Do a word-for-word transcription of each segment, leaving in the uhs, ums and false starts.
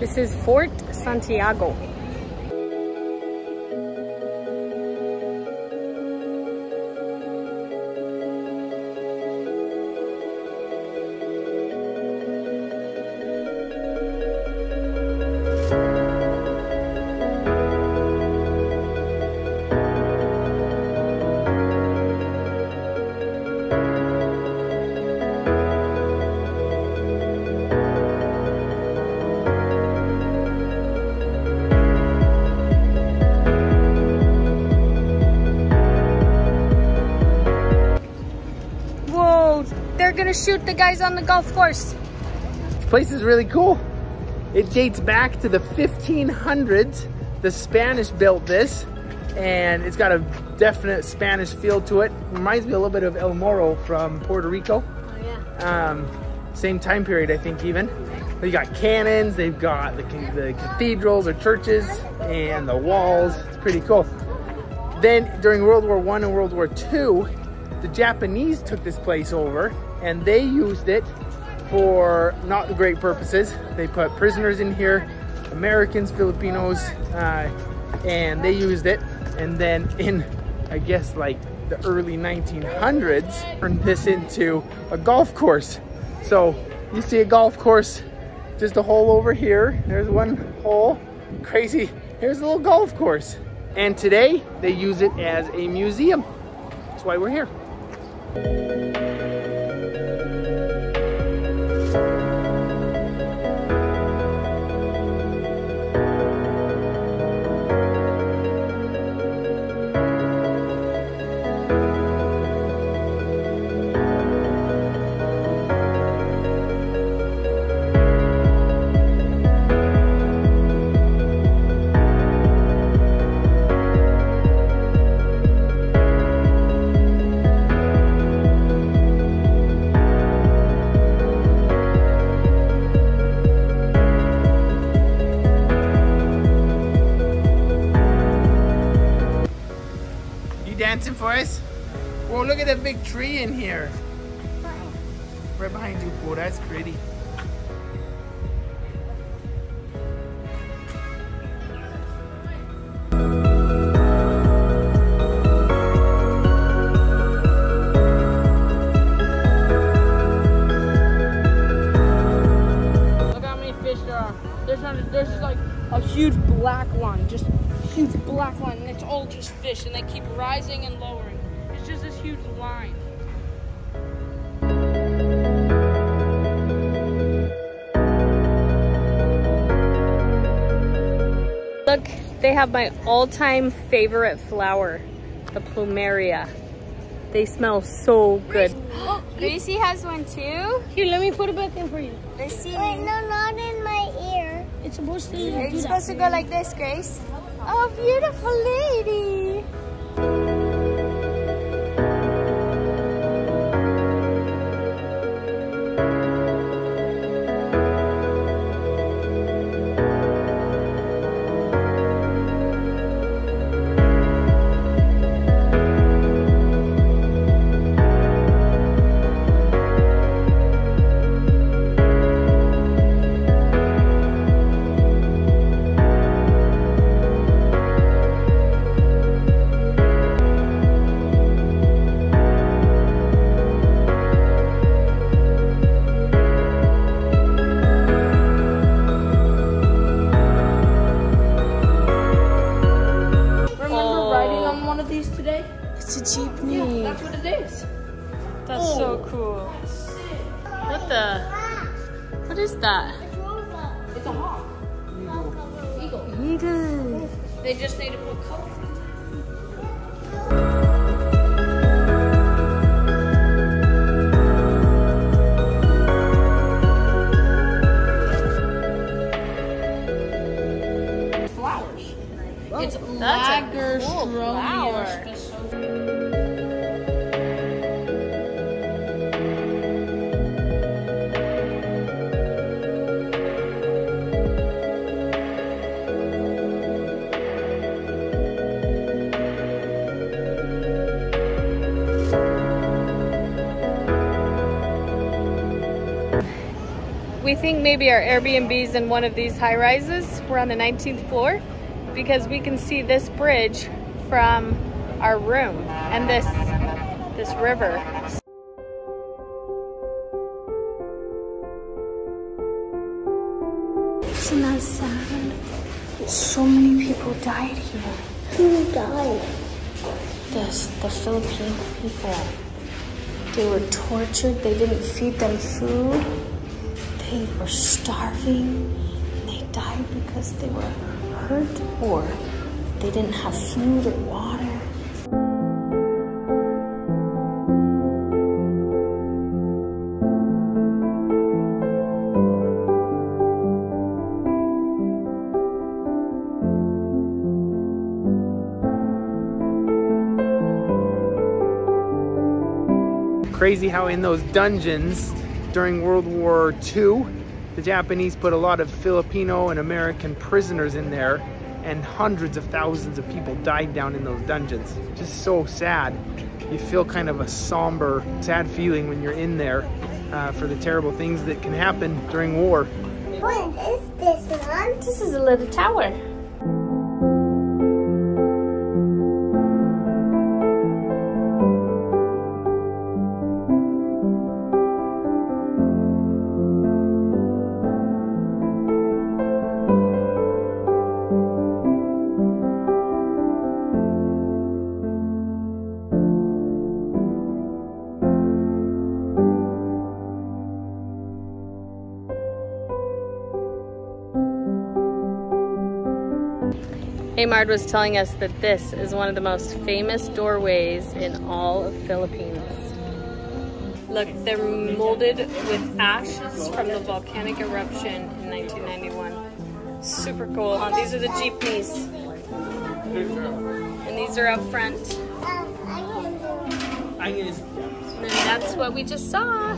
This is Fort Santiago. Gonna shoot the guys on the golf course. This place is really cool. It dates back to the fifteen hundreds. The Spanish built this, and it's got a definite Spanish feel to it. Reminds me a little bit of El Moro from Puerto Rico. Oh, yeah. Um, same time period, I think, even. You got cannons, they've got the, the cathedrals or churches, and the walls. It's pretty cool. Then, during World War One and World War Two, the Japanese took this place over, and they used it for not great purposes. They put prisoners in here, Americans, Filipinos, uh, and they used it. And then in, I guess, like the early nineteen hundreds, turned this into a golf course. So you see a golf course, just a hole over here. There's one hole, crazy. Here's a little golf course. And today they use it as a museum. That's why we're here. Dancing for us? Whoa, look at that big tree in here. Right behind you. Whoa, that's pretty. Look how many fish there are. There's not a, there's just like a huge black one. Just huge black line, and it's all just fish, and they keep rising and lowering. It's just this huge line. Look, they have my all-time favorite flower, the plumeria. They smell so good. Gracie has one too. Here, let me put it back in for you. Wait, no, not in my ear. It's supposed to, it's supposed to go like this, Grace. Oh, beautiful lady. It's a Jeepney. Yeah, that's what it is. That's oh, so cool. What the? What is that? It's a hawk. Eagle. Eagle. Eagle. They just need to put color on it. Flowers. Whoa. It's Lagerstroemia. Cool. we think maybe our Airbnb's in one of these high rises. We're on the nineteenth floor because we can see this bridge from our room and this this river. Isn't that sad? So many people died here. Who died? This, the Philippine people. They were tortured. They didn't feed them food. They were starving. They died because they were hurt or they didn't have food or water. Crazy how in those dungeons during World War Two, the Japanese put a lot of Filipino and American prisoners in there, and hundreds of thousands of people died down in those dungeons. Just so sad. You feel kind of a somber, sad feeling when you're in there uh, for the terrible things that can happen during war. What is this, Mom? This is a little tower. Amard was telling us that this is one of the most famous doorways in all of Philippines. Look, they're molded with ashes from the volcanic eruption in nineteen ninety-one. Super cool. Oh, these are the Jeepneys. And these are up front. And that's what we just saw.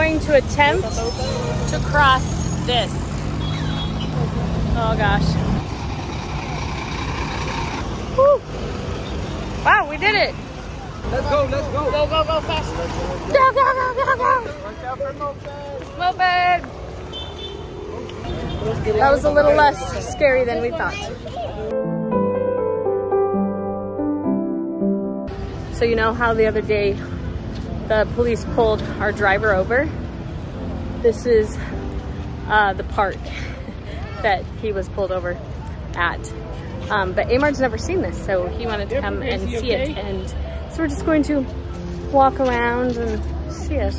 To attempt to cross this. Oh gosh. Woo. Wow, we did it. Let's go, let's go. Go, go, go fast. Go, go, go, go, go. Moped. Moped. That was a little less scary than we thought. So you know how the other day the police pulled our driver over? This is uh, the park that he was pulled over at. Um, but Amard's never seen this, so he wanted to come and see it. And so we're just going to walk around and see it.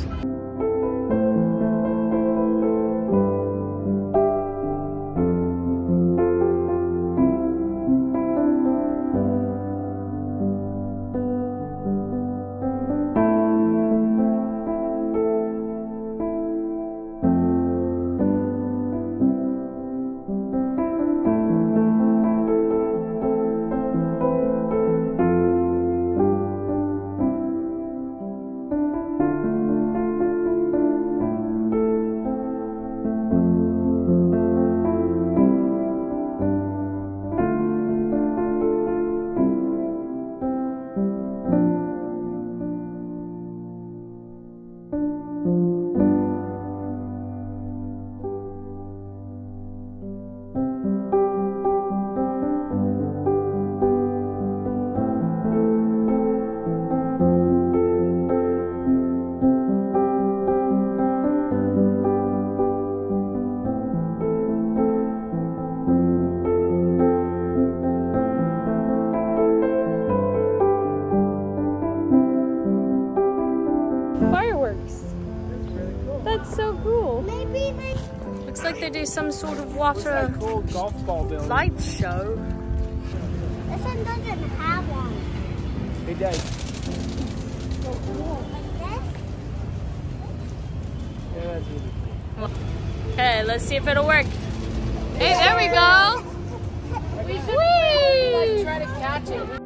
do some sort of water it's cool golf ball light show. This one doesn't have one. It does. So cool. Like this? Yeah, that's really cool. Okay, let's see if it'll work. Hey, there we go. Whee! Like, try to catch it.